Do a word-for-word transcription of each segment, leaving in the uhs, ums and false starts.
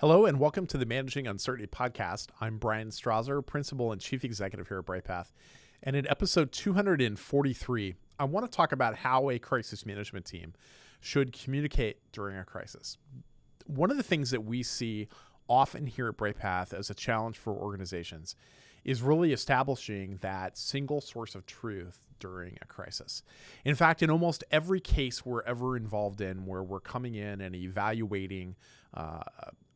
Hello and welcome to the Managing Uncertainty Podcast. I'm Bryan Strawser, Principal and Chief Executive here at Bryghtpath. And in episode two hundred forty-three, I want to talk about how a crisis management team should communicate during a crisis. One of the things that we see often here at Bryghtpath as a challenge for organizations is really establishing that single source of truth during a crisis. In fact, in almost every case we're ever involved in where we're coming in and evaluating uh,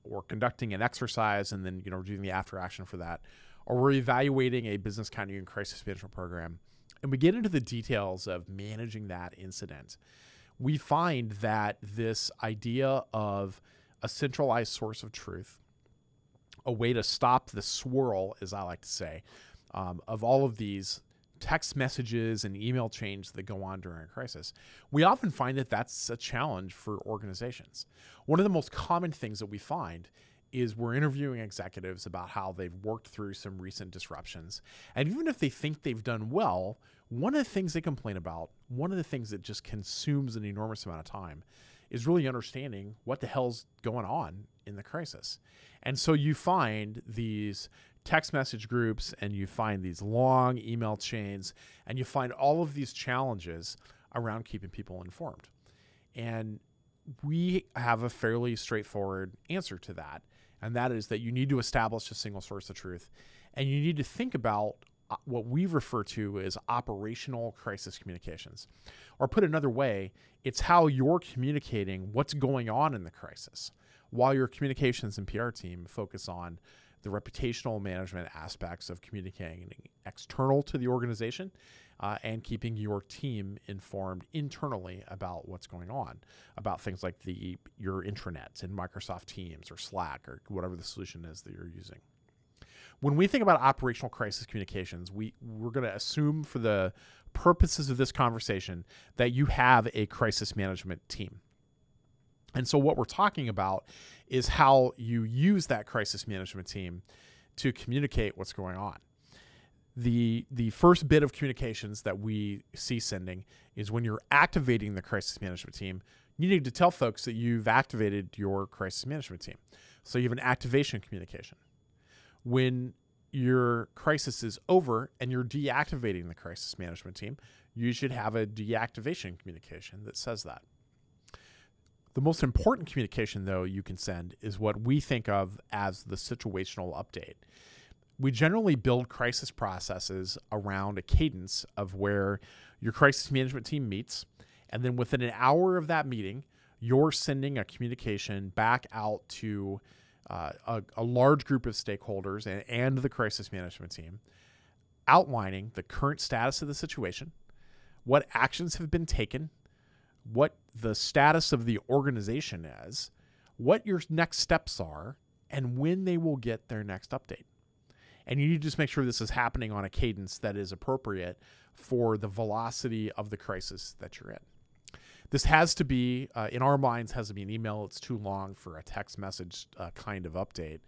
or conducting an exercise and then, you know, doing the after action for that, or we're evaluating a business continuity and crisis management program, and we get into the details of managing that incident, we find that this idea of a centralized source of truth, a way to stop the swirl, as I like to say, um, of all of these text messages and email chains that go on during a crisis, we often find that that's a challenge for organizations. One of the most common things that we find is we're interviewing executives about how they've worked through some recent disruptions. And even if they think they've done well, one of the things they complain about, one of the things that just consumes an enormous amount of time, is really understanding what the hell's going on in the crisis. And so you find these text message groups and you find these long email chains and you find all of these challenges around keeping people informed. And we have a fairly straightforward answer to that. And that is that you need to establish a single source of truth and you need to think about what we refer to as operational crisis communications. Or put another way, it's how you're communicating what's going on in the crisis while your communications and P R team focus on the reputational management aspects of communicating external to the organization uh, and keeping your team informed internally about what's going on, about things like the your intranets and Microsoft Teams or Slack or whatever the solution is that you're using. When we think about operational crisis communications, we, we're going to assume for the purposes of this conversation that you have a crisis management team. And so what we're talking about is how you use that crisis management team to communicate what's going on. The, the first bit of communications that we see sending is when you're activating the crisis management team, you need to tell folks that you've activated your crisis management team. So you have an activation communication. When your crisis is over and you're deactivating the crisis management team, you should have a deactivation communication that says that. The most important communication, though, you can send is what we think of as the situational update. We generally build crisis processes around a cadence of where your crisis management team meets, and then within an hour of that meeting, you're sending a communication back out to Uh, a, a large group of stakeholders and, and the crisis management team, outlining the current status of the situation, what actions have been taken, what the status of the organization is, what your next steps are, and when they will get their next update. And you need to just make sure this is happening on a cadence that is appropriate for the velocity of the crisis that you're in. This has to be, uh, in our minds, has to be an email. It's too long for a text message uh, kind of update.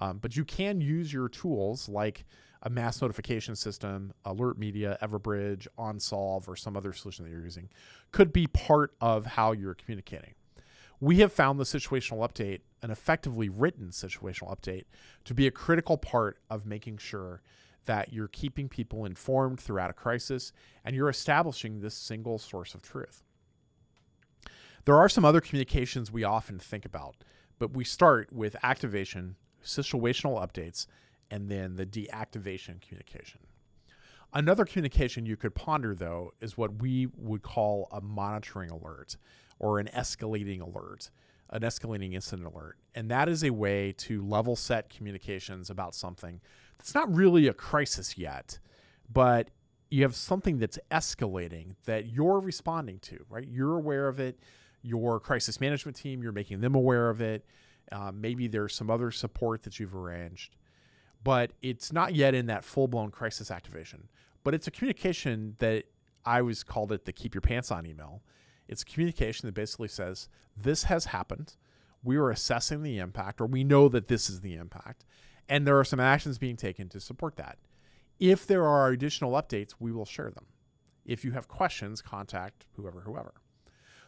Um, but you can use your tools like a mass notification system, Alert Media, Everbridge, OnSolve, or some other solution that you're using. Could be part of how you're communicating. We have found the situational update, an effectively written situational update, to be a critical part of making sure that you're keeping people informed throughout a crisis and you're establishing this single source of truth. There are some other communications we often think about, but we start with activation, situational updates, and then the deactivation communication. Another communication you could ponder, though, is what we would call a monitoring alert or an escalating alert, an escalating incident alert. And that is a way to level set communications about something that's not really a crisis yet, but you have something that's escalating that you're responding to, right? You're aware of it. Your crisis management team, you're making them aware of it. Uh, maybe there's some other support that you've arranged, but it's not yet in that full-blown crisis activation. But it's a communication that I always called it the keep your pants on email. It's a communication that basically says, this has happened. We are assessing the impact, or we know that this is the impact, and there are some actions being taken to support that. If there are additional updates, we will share them. If you have questions, contact whoever, whoever.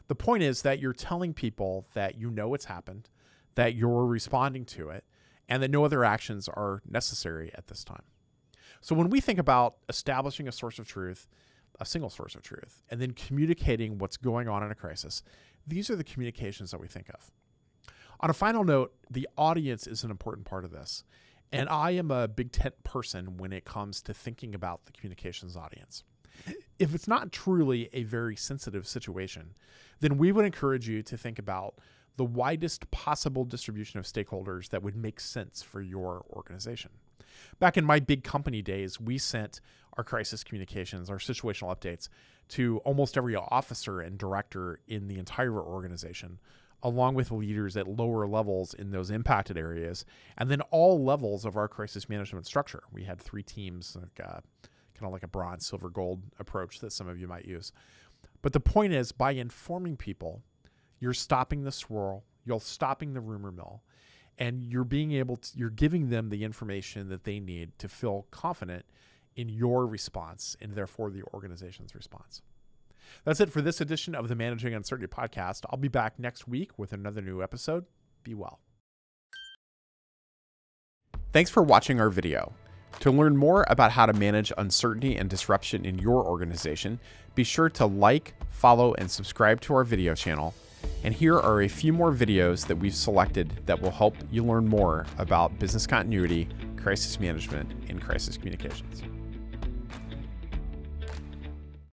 The point is that you're telling people that you know it's happened, that you're responding to it and that no other actions are necessary at this time. So when we think about establishing a source of truth, a single source of truth, and then communicating what's going on in a crisis, these are the communications that we think of. On a final note, the audience is an important part of this. And I am a big tent person when it comes to thinking about the communications audience. If it's not truly a very sensitive situation, then we would encourage you to think about the widest possible distribution of stakeholders that would make sense for your organization. Back in my big company days, we sent our crisis communications, our situational updates, to almost every officer and director in the entire organization, along with leaders at lower levels in those impacted areas, and then all levels of our crisis management structure. We had three teams, like a, kind of like a bronze, silver, gold approach that some of you might use. But the point is, by informing people, you're stopping the swirl, you're stopping the rumor mill, and you're being able to, you're giving them the information that they need to feel confident in your response and therefore the organization's response. That's it for this edition of the Managing Uncertainty Podcast. I'll be back next week with another new episode. Be well. Thanks for watching our video. To learn more about how to manage uncertainty and disruption in your organization, be sure to like, follow, and subscribe to our video channel. And here are a few more videos that we've selected that will help you learn more about business continuity, crisis management, and crisis communications.